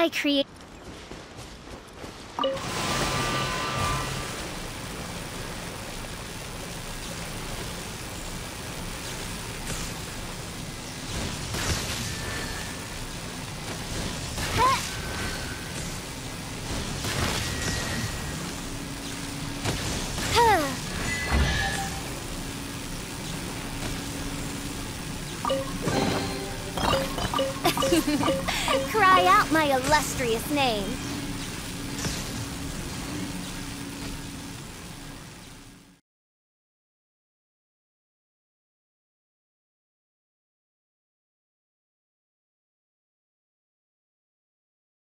I create. Cry out my illustrious name.